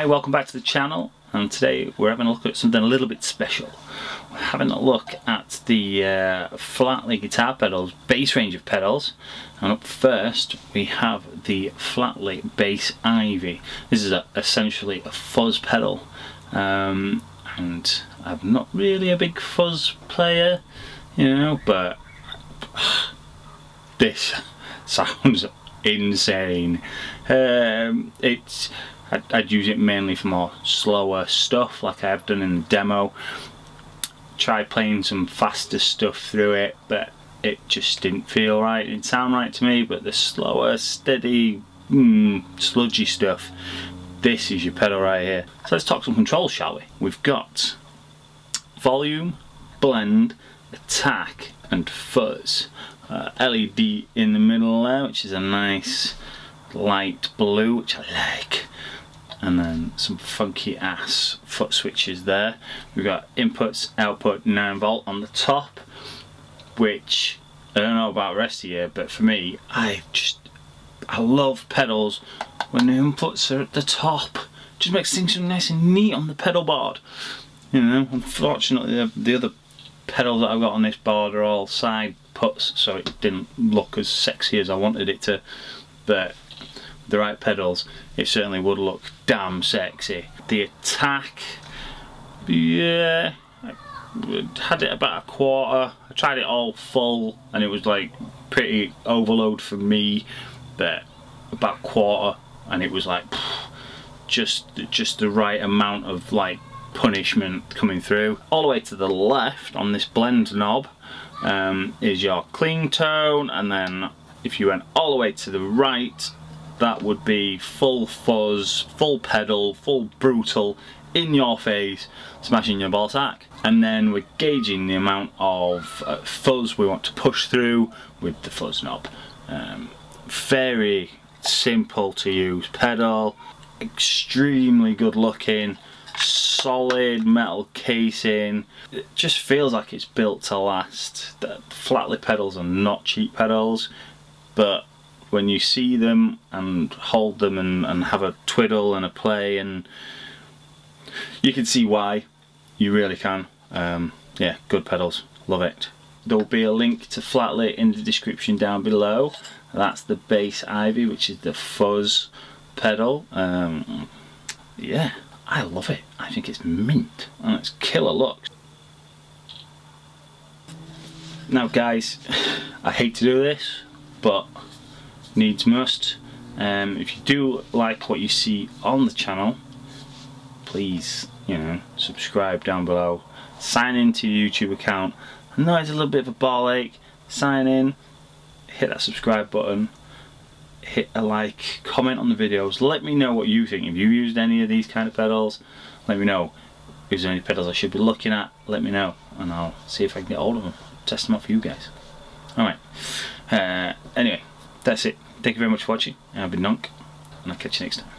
Hi, welcome back to the channel, and today we're having a look at something a little bit special. We're having a look at the Flattley guitar pedals, bass range of pedals, and up first we have the Flattley Bass Ivy. This is essentially a fuzz pedal, and I'm not really a big fuzz player, you know, but this sounds insane. I'd use it mainly for more slower stuff like I've done in the demo. Tried playing some faster stuff through it, but it just didn't feel right, it didn't sound right to me. But the slower, steady, sludgy stuff, this is your pedal right here. So let's talk some controls, shall we? We've got volume, blend, attack and fuzz. LED in the middle there, which is a nice light blue, which I like. And then some funky ass foot switches there. We've got inputs, output, 9V on the top, which I don't know about the rest of you, but for me, I love pedals when the inputs are at the top. Just makes things so nice and neat on the pedal board. You know, unfortunately the other pedals that I've got on this board are all side puts, so it didn't look as sexy as I wanted it to, but the right pedals, it certainly would look damn sexy. The attack, yeah, I had it about a quarter. I tried it all full and it was like pretty overload for me, but about a quarter and it was like just the right amount of like punishment coming through. All the way to the left on this blend knob is your clean tone, and then if you went all the way to the right, that would be full fuzz, full pedal, full brutal, in your face, smashing your ballsack. And then we're gauging the amount of fuzz we want to push through with the fuzz knob. Very simple to use pedal, extremely good looking, solid metal casing. It just feels like it's built to last. The Flattley pedals are not cheap pedals, but when you see them and hold them and have a twiddle and a play, and you can see why, you really can. Yeah, good pedals, love it. There'll be a link to Flattley in the description down below. That's the Bass Ivy, which is the fuzz pedal. Yeah, I love it. I think it's mint and it's killer looks. Now guys, I hate to do this, but needs must. If you do like what you see on the channel, please, you know, subscribe down below, sign into your YouTube account. I know it's a little bit of a ball ache, sign in, hit that subscribe button, hit a like, comment on the videos, let me know what you think. If you used any of these kind of pedals, let me know. If there's any pedals I should be looking at, let me know and I'll see if I can get hold of them, test them out for you guys. Alright, anyway, that's it. Thank you very much for watching, and I've been Nonk, and I'll catch you next time.